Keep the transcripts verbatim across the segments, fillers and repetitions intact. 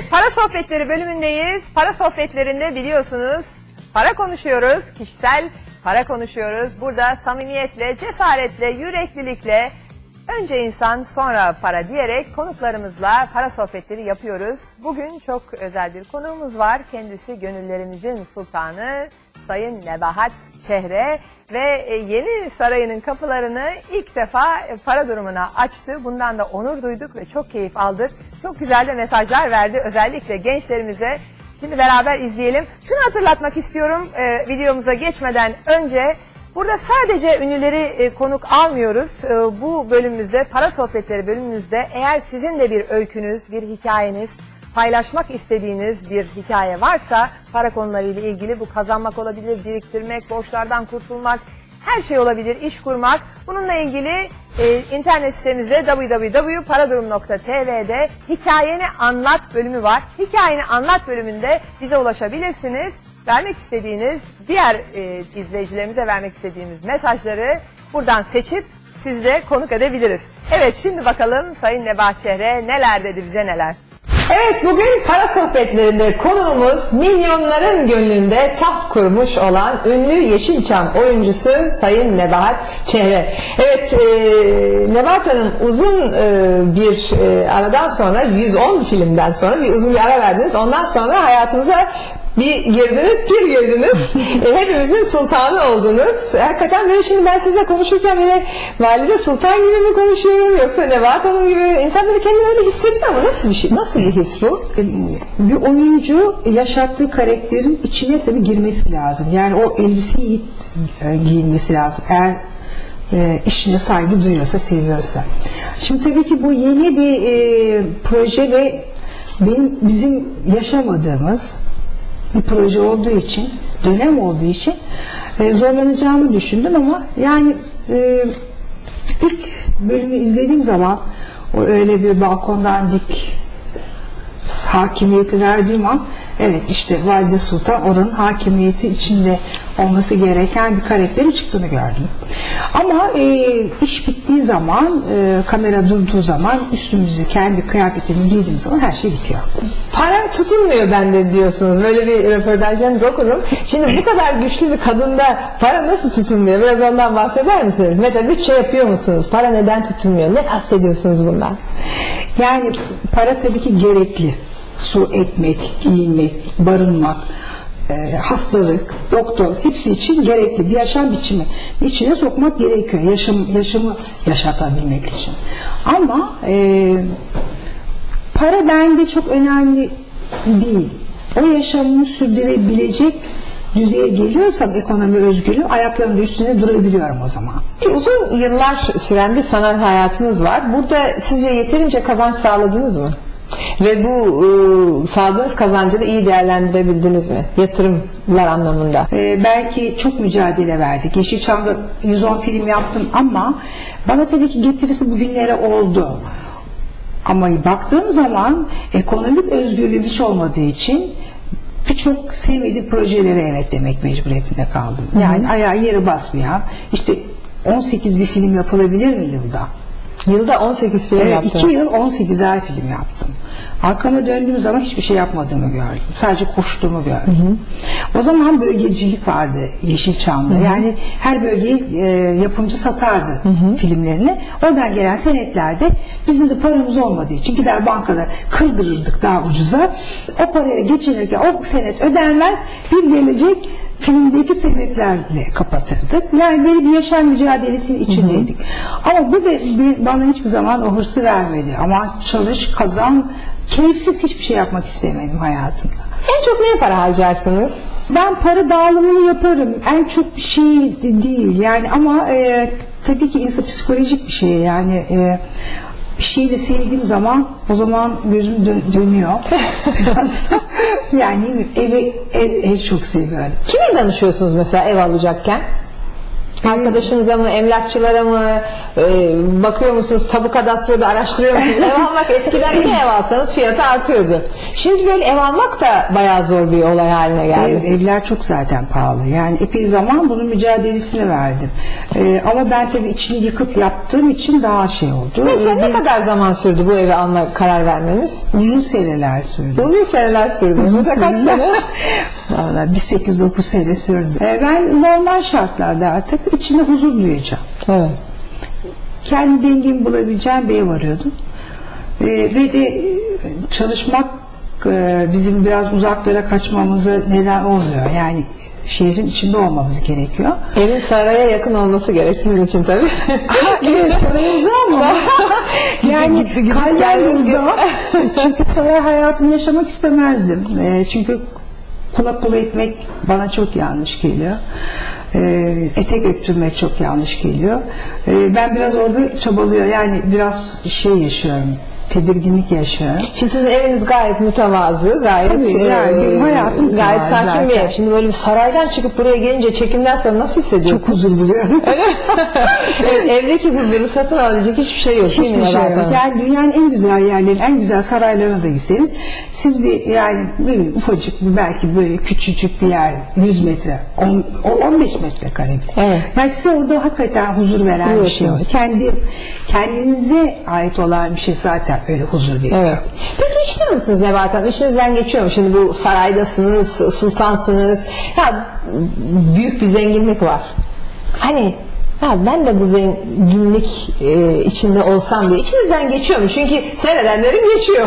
Evet, Para Sohbetleri bölümündeyiz. Para Sohbetlerinde biliyorsunuz para konuşuyoruz, kişisel para konuşuyoruz. Burada samimiyetle, cesaretle, yüreklilikle önce insan sonra para diyerek konuklarımızla para sohbetleri yapıyoruz. Bugün çok özel bir konuğumuz var. Kendisi gönüllerimizin sultanı Sayın Nebahat Çehre ve yeni sarayının kapılarını ilk defa para durumuna açtı. Bundan da onur duyduk ve çok keyif aldık. Çok güzel de mesajlar verdi özellikle gençlerimize. Şimdi beraber izleyelim. Şunu hatırlatmak istiyorum e, videomuza geçmeden önce. Burada sadece ünlüleri e, konuk almıyoruz. E, bu bölümümüzde, para sohbetleri bölümümüzde eğer sizin de bir öykünüz, bir hikayeniz, paylaşmak istediğiniz bir hikaye varsa para konularıyla ilgili bu kazanmak olabilir, biriktirmek, borçlardan kurtulmak, her şey olabilir, iş kurmak. Bununla ilgili e, internet sitemizde w w w nokta paradurum nokta t v'de hikayeni anlat bölümü var. Hikayeni anlat bölümünde bize ulaşabilirsiniz. Vermek istediğiniz, diğer e, izleyicilerimize vermek istediğimiz mesajları buradan seçip sizle konuk edebiliriz. Evet, şimdi bakalım Sayın Nebahat Çehre neler dedi, bize neler. Evet, bugün para sohbetlerinde konuğumuz milyonların gönlünde taht kurmuş olan ünlü Yeşilçam oyuncusu Sayın Nebahat Çehre. Evet, e, Nebahat Hanım uzun e, bir e, aradan sonra, yüz on filmden sonra bir uzun bir ara verdiniz. Ondan sonra hayatımıza bir girdiniz, pir girdiniz. e, hepimizin sultanı oldunuz. Hakikaten böyle şimdi ben size konuşurken böyle Valide Sultan gibi mi konuşuyorum yoksa Nebahat Hanım gibi, insan böyle kendini öyle hissediyor ama nasıl bir şey, nasıl bir his bu? Bir oyuncu yaşattığı karakterin içine tabii girmesi lazım. Yani o elbiseyi giyinmesi lazım. Eğer E, işine saygı duyuyorsa, seviyorsa. Şimdi tabii ki bu yeni bir e, proje ve benim, bizim yaşamadığımız bir proje olduğu için, dönem olduğu için e, zorlanacağımı düşündüm ama yani e, ilk bölümü izlediğim zaman o öyle bir balkondan dik hakimiyeti verdiğim an, evet işte Valide Sultan oranın hakimiyeti içinde olması gereken bir karakterin çıktığını gördüm. Ama e, iş bittiği zaman, e, kamera durduğu zaman, üstümüzü, kendi kıyafetlerimizi giydiğimiz zaman her şey bitiyor. Para tutulmuyor bende diyorsunuz. Böyle bir röportajlarınızı okudum. Şimdi bu kadar güçlü bir kadında para nasıl tutulmuyor? Biraz ondan bahseder misiniz? Mesela bütçe yapıyor musunuz? Para neden tutulmuyor? Ne kastediyorsunuz bundan? Yani para tabii ki gerekli. Su, ekmek, giyinmek, barınmak, e, hastalık, doktor, hepsi için gerekli bir yaşam biçimi. İçine sokmak gerekiyor, yaşam, yaşamı yaşatabilmek için. Ama e, para bende çok önemli değil. O yaşamını sürdürebilecek düzeye geliyorsam, ekonomi özgürlüğüm, ayaklarımın üstüne durabiliyorum o zaman. Uzun yıllar süren bir sanat hayatınız var. Burada sizce yeterince kazanç sağladınız mı? Ve bu e, sağladığınız kazancı da iyi değerlendirebildiniz mi? Yatırımlar anlamında. Ee, belki çok mücadele verdik. Yeşilçam'da yüz on film yaptım ama bana tabii ki getirisi bugünlere oldu. Ama baktığım zaman ekonomik özgürlüğüm hiç olmadığı için birçok sevmediğim projelere evet demek mecburiyetinde kaldım. Yani Hı. ayağı yere basmayan, işte on sekiz bir film yapılabilir mi yılda? Yılda on sekiz film evet, yaptım. iki yıl on sekizer film yaptım. Arkama döndüğüm zaman hiçbir şey yapmadığımı gördüm. Sadece koştuğumu gördüm. Hı hı. O zaman bölgecilik vardı Yeşilçam'da. Hı hı. Yani her bölgeyi e, yapımcı satardı hı hı. filmlerini. Oradan gelen senetlerde bizim de paramız olmadığı için gider bankada kırdırırdık daha ucuza. O paraya geçinirken o senet ödenmez, bir gelecek filmdeki sebeplerle kapatırdık. Yani böyle bir yaşam mücadelesinin içindeydik. Hı hı. Ama bu be, be, bana hiçbir zaman o hırsı vermedi. Ama çalış, kazan, keyifsiz hiçbir şey yapmak istemedim hayatımda. En çok neye para harcarsınız? Ben para dağılımını yaparım. En çok bir şey de değil. Yani ama e, tabii ki insan psikolojik bir şey. Yani e, bir şeyi de sevdiğim zaman o zaman gözüm dön dönüyor. Yani evi, ev, ev çok seviyorum. Kime danışıyorsunuz mesela ev alacakken? Arkadaşınıza mı, emlakçılara mı e, bakıyor musunuz? Tabu kadastroda araştırıyor musunuz? Ev almak, eskiden ne ev alsanız fiyatı artıyordu. Şimdi böyle ev almak da bayağı zor bir olay haline geldi. Ev, evler çok zaten pahalı. Yani epey zaman bunun mücadelesini verdim. E, ama ben tabii içini yıkıp yaptığım için daha şey oldu. Mesela ne kadar zaman sürdü bu evi alma karar vermeniz? Uzun seneler sürdü. Uzun seneler sürdü. Uzun seneler. Kaç sene? Vallahi bir sekiz dokuz sene sürdü. E, ben normal şartlarda artık İçinde huzur duyacağım. Evet. Kendi dengemi bulabileceğim bir ev arıyordum. Ee, ve de çalışmak e, bizim biraz uzaklara kaçmamıza neden oluyor. Yani şehrin içinde olmamız gerekiyor. Evin saraya yakın olması gerek sizin için tabii. Evet, saraya uzak mı? Yani kalben uzak. Çünkü saray hayatını yaşamak istemezdim. E, çünkü kula kula etmek bana çok yanlış geliyor. Etek öptürmek çok yanlış geliyor. Ben biraz orada çabalıyor, yani biraz şey yaşıyorum, tedirginlik yaşıyorum. Şimdi sizin eviniz gayet mütevazı, gayet tabii, yani, hayatım gayet sakin zaten. Bir ev. Şimdi böyle bir saraydan çıkıp buraya gelince çekimden sonra nasıl hissediyorsun? Çok huzur buluyorum. Evet, evdeki huzuru satın alacak hiçbir şey yok. Hiçbir şey yok. Yani dünyanın en güzel yerleri, en güzel saraylarına da gitseniz siz bir yani böyle ufacık, belki böyle küçücük bir yer, yüz metre, on beş metre kare bir. Evet. Yani size orada hakikaten huzur veren evet, bir şey. Evet. Kendi kendinize ait olan bir şey zaten. Öyle huzur veriyor. Evet. Peki işliyor musunuz Nebahat Hanım? İşinizden geçiyor mu? Şimdi bu saraydasınız, sultansınız. Ya büyük bir zenginlik var. Hani ya ben de bu zenginlik e, içinde olsam diye. İçinizden geçiyor mu? Çünkü seyredenlerin geçiyor.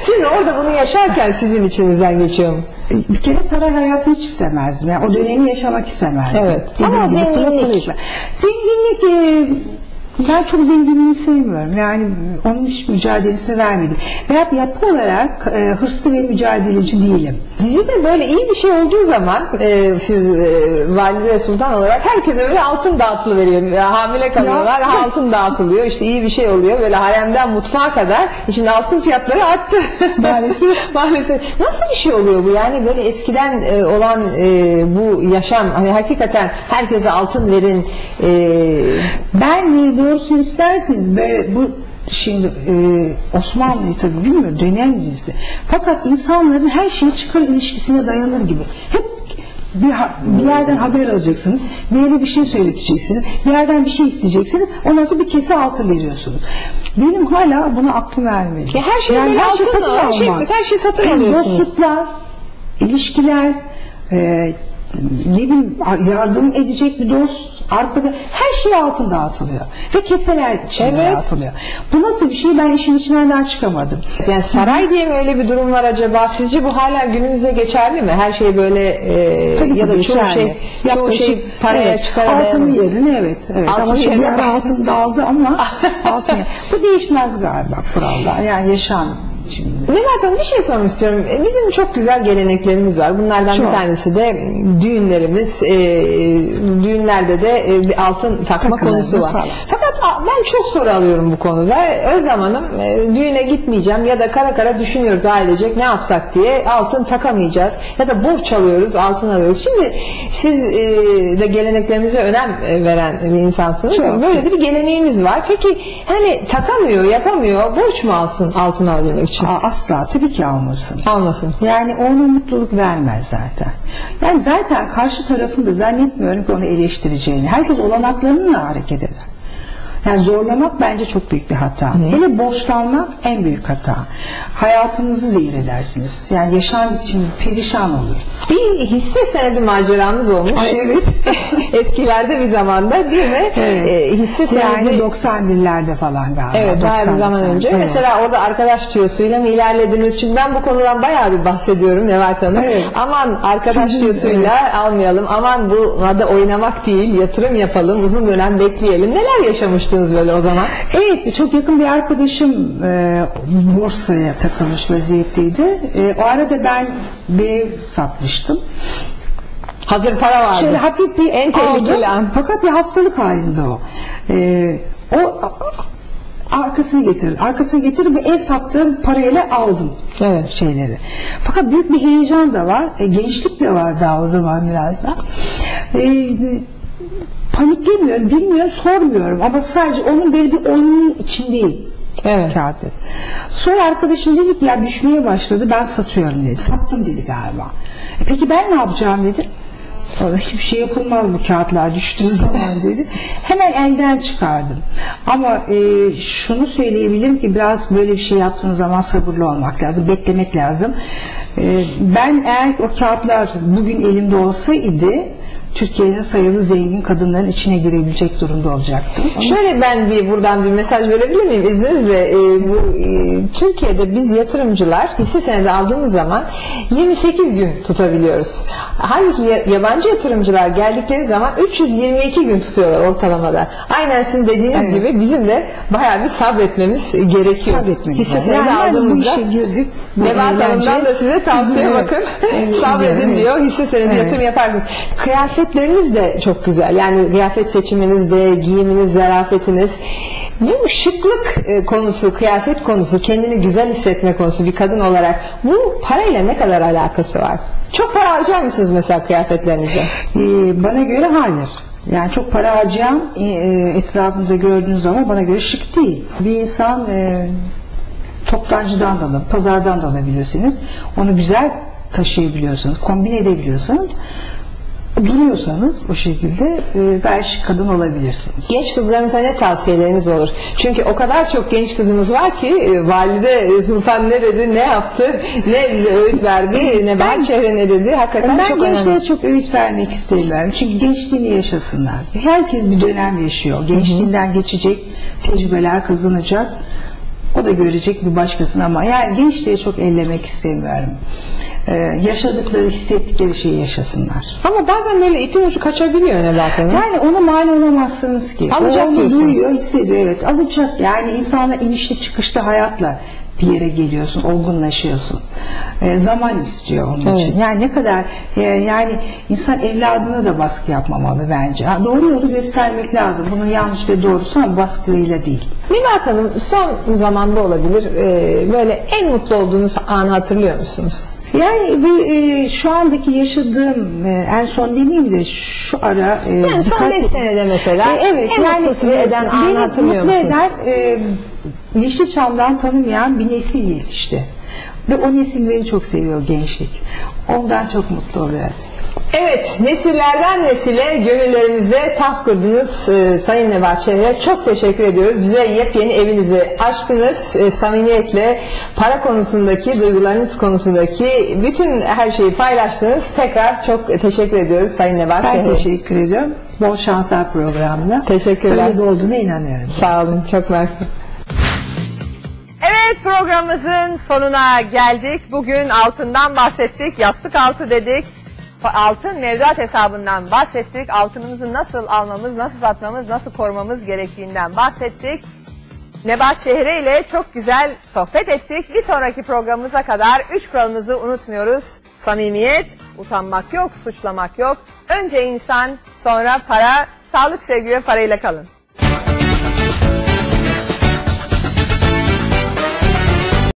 Siz orada bunu yaşarken sizin içinizden geçiyor mu? Bir kere saray hayatını hiç istemezdim. Yani o dönemi yaşamak istemezdim. Evet. Ama zenginlik. Zenginlik... E, Ben çok zenginliği sevmiyorum. Yani onun hiç mücadelesini vermedim. Veyahut yapı olarak e, hırslı ve mücadeleci değilim. Dizide böyle iyi bir şey olduğu zaman e, siz e, Valide Sultan olarak herkese böyle altın dağıtılı veriyor. Yani hamile kalıyorlar, altın dağıtılıyor. İşte iyi bir şey oluyor. Böyle haremden mutfağa kadar. Şimdi altın fiyatları arttı. Maalesef. Maalesef. Nasıl bir şey oluyor bu? Yani böyle eskiden e, olan e, bu yaşam, hani hakikaten herkese altın verin. E, ben neydi? Doğrusunu isterseniz böyle bu şimdi e, Osmanlı'yı tabii bilmiyorum, dönem dizisi. Fakat insanların her şeyi çıkar ilişkisine dayanır gibi. Hep bir, bir yerden haber alacaksınız, bir yere bir şey söyleteceksiniz, bir yerden bir şey isteyeceksiniz, ondan sonra bir kese altın veriyorsunuz. Benim hala buna aklım ermedi. Ya her şey yani böyle her altın şey satın her, şey, her şey satın yani alıyorsunuz. Dostluklar, ilişkiler, e, ne bileyim yardım edecek bir dost, arkada her şey altın dağıtılıyor ve keseler içinde evet. Dağıtılıyor. Bu nasıl bir şey, ben işin içinden çıkamadım. Yani saray diye mi öyle bir durum var acaba? Sizce bu hala günümüze geçerli mi? Her şey böyle e, tabii ya da çoğu şey, çoğu şey paraya evet, çıkaralım. Altının yerine evet. evet. Altın ama şimdi yer altın dağıldı ama altın bu değişmez galiba kurallar. Yani yaşam. Nebahat Hanım bir şey sormak istiyorum. Bizim çok güzel geleneklerimiz var. Bunlardan çok. Bir tanesi de düğünlerimiz. E, düğünlerde de e, altın takma konusu var. Falan. Fakat ben çok soru alıyorum bu konuda. Özlem Hanım e, düğüne gitmeyeceğim ya da kara kara düşünüyoruz ailecek ne yapsak diye, altın takamayacağız. Ya da borç alıyoruz, altın alıyoruz. Şimdi siz e, de geleneklerimize önem veren bir insansınız. Çok. Böyle de bir geleneğimiz var. Peki hani takamıyor, yapamıyor, borç mu alsın altın almak için? Asla tabii ki almasın. Almasın. Yani ona mutluluk vermez zaten. Yani zaten karşı tarafın da zannetmiyorum ki onu eleştireceğini. Herkes olanaklarını hareket eder. Yani zorlamak bence çok büyük bir hata. Hı. Hele borçlanmak en büyük hata. Hayatınızı zehir edersiniz. Yani yaşam için perişan olur. Bir hisse senedi maceranız olmuş. Ay evet. Eskilerde bir zamanda değil mi? Evet. E, hisse senedi. Yani doksan birlerde falan galiba. Evet, bayağı bir zaman önce. Evet. Mesela orada arkadaş tüyosuyla mı ilerlediniz? Çünkü ben bu konudan bayağı bir bahsediyorum Nebahat Hanım. Evet. Aman arkadaş tüyosuyla evet. Almayalım. Aman bu da oynamak değil, yatırım yapalım. Uzun dönem bekleyelim. Neler yaşamıştınız böyle o zaman? Evet, çok yakın bir arkadaşım e, borsaya takılmış vaziyetteydi. E, o arada ben bir ev satmıştım. Hazır para vardı. Şöyle hafif bir en tehlikeli an. Fakat bir hastalık halinde o. Ee, o arkasını getirdi. Arkasını getirip ev sattığım parayla aldım evet. Şeyleri. Fakat büyük bir heyecan da var. E, gençlik de var daha o zaman biraz da. E, paniklemiyorum, bilmiyorum, sormuyorum ama sadece onun böyle bir oyunun içindeyim. Evet. Kağıtı. Sonra arkadaşım dedi ki ya düşmeye başladı, ben satıyorum dedi. Sattım dedi galiba. E peki ben ne yapacağım dedi. Vallahi hiçbir şey yapılmaz bu kağıtlar düştüğü zaman dedi. Hemen elden çıkardım. Ama e, şunu söyleyebilirim ki biraz böyle bir şey yaptığınız zaman sabırlı olmak lazım, beklemek lazım. E, ben eğer o kağıtlar bugün elimde olsaydı Türkiye'de sayılı zengin kadınların içine girebilecek durumda olacaktım. Ama... Şöyle ben bir buradan bir mesaj verebilir miyim izninizle? Ee, bu, e, Türkiye'de biz yatırımcılar hisse senedi aldığımız zaman yirmi sekiz gün tutabiliyoruz. Halbuki yabancı yatırımcılar geldikleri zaman üç yüz yirmi iki gün tutuyorlar ortalamada. Aynen sizin dediğiniz evet. gibi bizim de bayağı bir sabretmemiz gerekiyor. Sabretmemiz hisse senedi yani aldığımızda. Yani bu işe girdik. Nebahat Hanım'dan da size tavsiye evet. bakın. Evet. Sabredin evet. diyor. Hisse senedi evet. yatırım yaparsınız. Kıyafet Kıyafetleriniz de çok güzel. Yani kıyafet seçiminizde, giyiminiz, zarafetiniz. Bu şıklık konusu, kıyafet konusu, kendini güzel hissetme konusu bir kadın olarak bu parayla ne kadar alakası var? Çok para harcar mısınız mesela kıyafetlerinize? Ee, bana göre hayır. Yani çok para harcayan etrafınızda gördüğünüz zaman bana göre şık değil. Bir insan e, toptancıdan da alın, pazardan da alabilirsiniz. Onu güzel taşıyabiliyorsunuz, kombine edebiliyorsanız. Duruyorsanız o şekilde e, gayet şık kadın olabilirsiniz. Genç kızlarınıza ne tavsiyeleriniz olur? Çünkü o kadar çok genç kızımız var ki e, Valide Sultan ne dedi, ne yaptı, ne bize öğüt verdi, Nebahat Çehre ne dedi. Hakikaten ben çok gençlere önemli. Çok öğüt vermek isterim. Çünkü gençliğini yaşasınlar. Herkes bir dönem yaşıyor. Gençliğinden geçecek, tecrübeler kazanacak. O da görecek bir başkasını ama yani gençliğe çok ellemek istemiyorum. Ee, yaşadıkları, hissettikleri şeyi yaşasınlar. Ama bazen böyle ipin ucu kaçabiliyor Nebahat Hanım. Yani ona mal olamazsınız ki. Alacak onu duyuyor, hissediyor. Evet, alacak. Yani insana inişli çıkışlı hayatla bir yere geliyorsun, olgunlaşıyorsun. Ee, zaman istiyor onun evet. için. Yani ne kadar e, yani insan evladına da baskı yapmamalı bence. Ha, doğru yolu göstermek lazım. Bunun yanlış ve doğrusu ama baskıyla değil. Nebahat Hanım son zamanda olabilir. Ee, böyle en mutlu olduğunuz anı hatırlıyor musunuz? Yani bu e, şu andaki yaşadığım e, en son demeyeyim de şu ara e, yani son beş senede mesela e, evet, en yani, mutlu sizi eden e, anı hatırlıyor musunuz? Beni mutlu eden e, Yeşilçam'dan tanımayan bir nesil yetişti. Ve o nesil beni çok seviyor gençlik. Ondan çok mutlu oluyor. Evet, nesillerden nesile gönüllerinizde taht kurdunuz e, Sayın Nebahat Çehre. Çok teşekkür ediyoruz. Bize yepyeni evinizi açtınız. E, samimiyetle para konusundaki, duygularınız konusundaki bütün her şeyi paylaştınız. Tekrar çok teşekkür ediyoruz Sayın Nebahat Çehre. Ben teşekkür ediyorum. Bol şanslar programına. Teşekkürler. Öyle olduğuna inanıyorum. Sağ olun. Çok mersi. Evet, programımızın sonuna geldik. Bugün altından bahsettik. Yastık altı dedik. Altın mevduat hesabından bahsettik. Altınımızı nasıl almamız, nasıl satmamız, nasıl korumamız gerektiğinden bahsettik. Nebahat Çehre ile çok güzel sohbet ettik. Bir sonraki programımıza kadar üç kuralımızı unutmuyoruz. Samimiyet, utanmak yok, suçlamak yok. Önce insan, sonra para, sağlık, sevgi ve parayla kalın.